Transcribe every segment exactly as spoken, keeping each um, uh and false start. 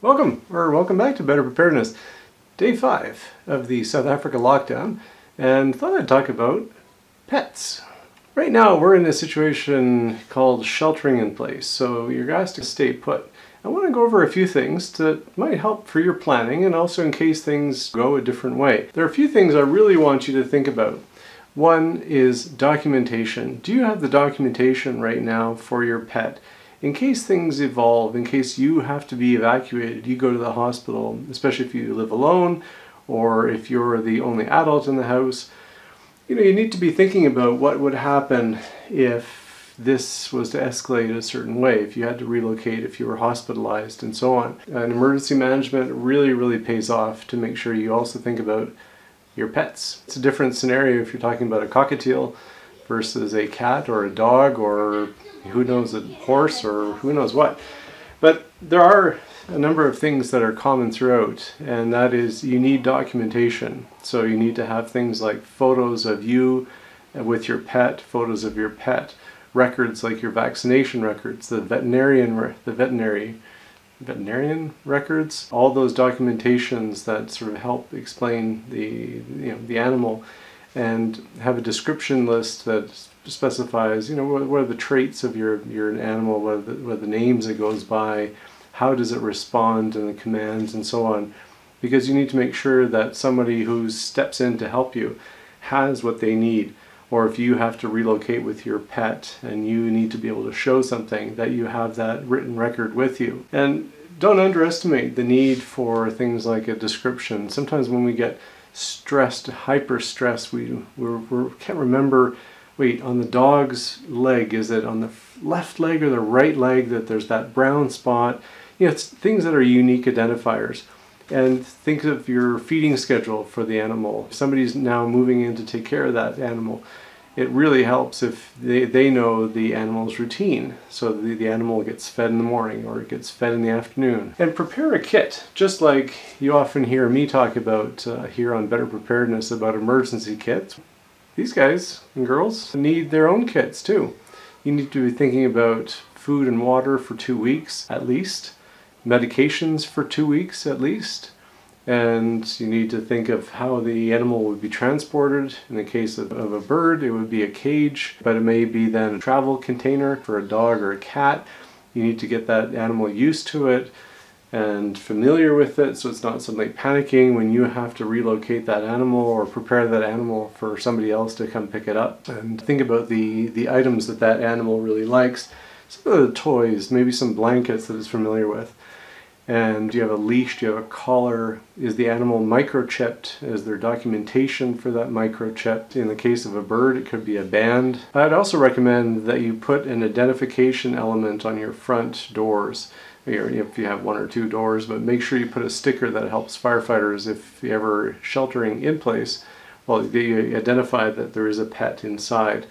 Welcome, or welcome back to Better Preparedness, day five of the South Africa lockdown, and thought I'd talk about pets. Right now we're in a situation called sheltering in place, so you're asked to stay put. I want to go over a few things that might help for your planning and also in case things go a different way. There are a few things I really want you to think about. One is documentation. Do you have the documentation right now for your pet? In case things evolve, in case you have to be evacuated, you go to the hospital, especially if you live alone or if you're the only adult in the house, you know, you need to be thinking about what would happen if this was to escalate a certain way, if you had to relocate, if you were hospitalized and so on. And emergency management really, really pays off to make sure you also think about your pets. It's a different scenario if you're talking about a cockatiel versus a cat or a dog or who knows, a horse or who knows what. But there are a number of things that are common throughout, and that is you need documentation. So you need to have things like photos of you with your pet, photos of your pet, records like your vaccination records, the veterinarian, the veterinary, veterinarian records, all those documentations that sort of help explain the, you know, the animal, and have a description list that specifies, you know, what, what are the traits of your, your animal, what are, the, what are the names it goes by, how does it respond and the commands and so on. Because you need to make sure that somebody who steps in to help you has what they need. Or if you have to relocate with your pet and you need to be able to show something, that you have that written record with you. And don't underestimate the need for things like a description. Sometimes when we get stressed, hyper stressed, we we're, we're, can't remember, wait, on the dog's leg, is it on the left leg or the right leg that there's that brown spot? You know, it's things that are unique identifiers. And think of your feeding schedule for the animal. If somebody's now moving in to take care of that animal, it really helps if they, they know the animal's routine. So the, the animal gets fed in the morning or it gets fed in the afternoon. And prepare a kit, just like you often hear me talk about uh, here on Better Preparedness about emergency kits. These guys and girls need their own kits too. You need to be thinking about food and water for two weeks at least, medications for two weeks at least, and you need to think of how the animal would be transported. In the case of, of a bird, it would be a cage, but it may be then a travel container for a dog or a cat. You need to get that animal used to it and familiar with it, so it's not suddenly panicking when you have to relocate that animal or prepare that animal for somebody else to come pick it up. And think about the, the items that that animal really likes. Some of the toys, maybe some blankets that it's familiar with. And do you have a leash? Do you have a collar? Is the animal microchipped? Is there documentation for that microchip? In the case of a bird, it could be a band. I'd also recommend that you put an identification element on your front doors, if you have one or two doors, but make sure you put a sticker that helps firefighters if you're ever sheltering in place. Well, they identify that there is a pet inside.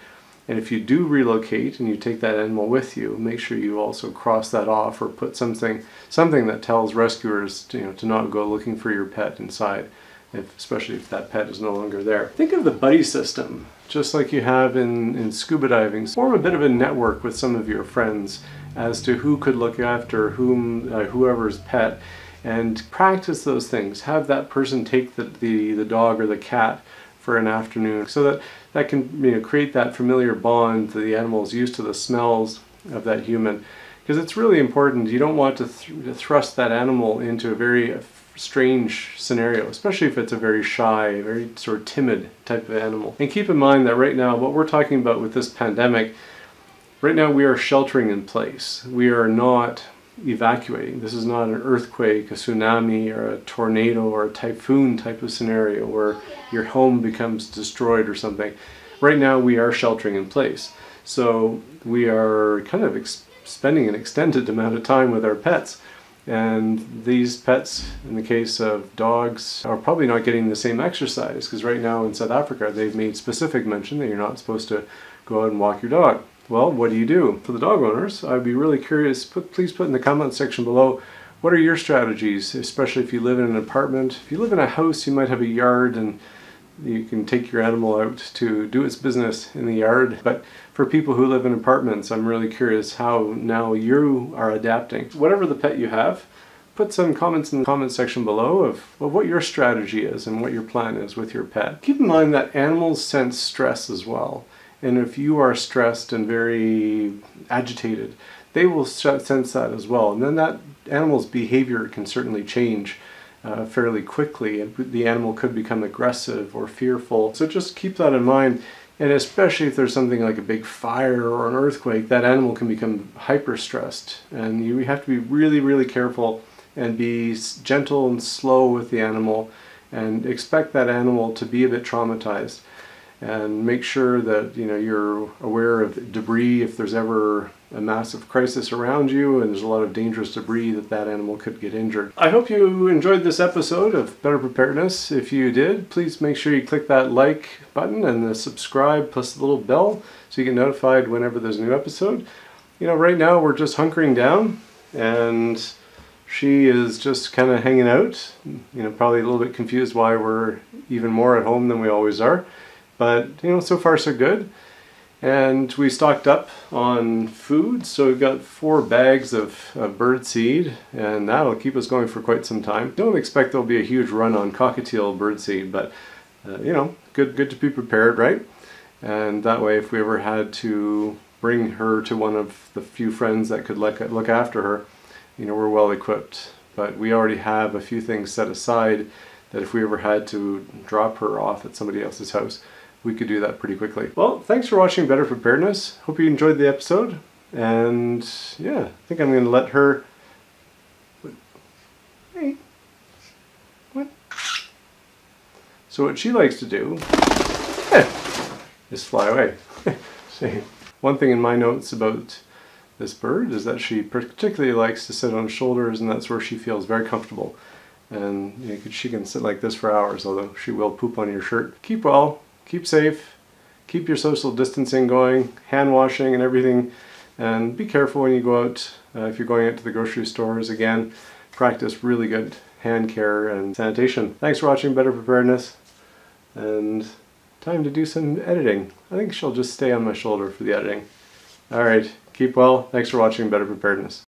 And if you do relocate and you take that animal with you, make sure you also cross that off or put something something that tells rescuers to, you know, to not go looking for your pet inside, if, especially if that pet is no longer there. Think of the buddy system, just like you have in, in scuba diving. Form a bit of a network with some of your friends as to who could look after whom, uh, whoever's pet, and practice those things. Have that person take the, the, the dog or the cat for an afternoon, so that that can, you know, create that familiar bond that the animal is used to the smells of that human, because it's really important. You don't want to, th to thrust that animal into a very uh, strange scenario, especially if it's a very shy, very sort of timid type of animal. And keep in mind that right now what we're talking about with this pandemic, right now we are sheltering in place. We are not evacuating. This is not an earthquake, a tsunami, or a tornado, or a typhoon type of scenario where your home becomes destroyed or something. Right now we are sheltering in place. So we are kind of ex spending an extended amount of time with our pets. And these pets, in the case of dogs, are probably not getting the same exercise, because right now in South Africa they've made specific mention that you're not supposed to go out and walk your dog. Well, what do you do? For the dog owners, I'd be really curious, put, please put in the comment section below, what are your strategies, especially if you live in an apartment. If you live in a house, you might have a yard and you can take your animal out to do its business in the yard. But for people who live in apartments, I'm really curious how now you are adapting. Whatever the pet you have, Put some comments in the comment section below of, of what your strategy is and what your plan is with your pet. Keep in mind that animals sense stress as well. And if you are stressed and very agitated, they will sense that as well. And then that animal's behavior can certainly change uh, fairly quickly. And the animal could become aggressive or fearful. So just keep that in mind. And especially if there's something like a big fire or an earthquake, that animal can become hyper-stressed. And you have to be really, really careful and be gentle and slow with the animal and expect that animal to be a bit traumatized. And make sure that, you know, you're aware of debris if there's ever a massive crisis around you and there's a lot of dangerous debris that that animal could get injured. I hope you enjoyed this episode of Better Preparedness. If you did, please make sure you click that like button and the subscribe plus the little bell so you get notified whenever there's a new episode. You know, right now we're just hunkering down and she is just kind of hanging out, you know, probably a little bit confused why we're even more at home than we always are. But, you know, so far so good. And we stocked up on food, so we've got four bags of, of bird seed, and that'll keep us going for quite some time. Don't expect there'll be a huge run on cockatiel bird seed, but uh, you know, good good to be prepared, right? And that way, if we ever had to bring her to one of the few friends that could look, look after her, you know, we're well equipped. But we already have a few things set aside that if we ever had to drop her off at somebody else's house, we could do that pretty quickly. Well, thanks for watching Better Preparedness. Hope you enjoyed the episode. And yeah, I think I'm going to let her... Hey. What? So what she likes to do is fly away. See, one thing in my notes about this bird is that she particularly likes to sit on shoulders, and that's where she feels very comfortable. And you know, she can sit like this for hours, although she will poop on your shirt. Keep well. Keep safe, keep your social distancing going, hand washing and everything, and be careful when you go out. Uh, if you're going out to the grocery stores, again, practice really good hand care and sanitation. Thanks for watching Better Preparedness, and time to do some editing. I think she'll just stay on my shoulder for the editing. All right, keep well. Thanks for watching Better Preparedness.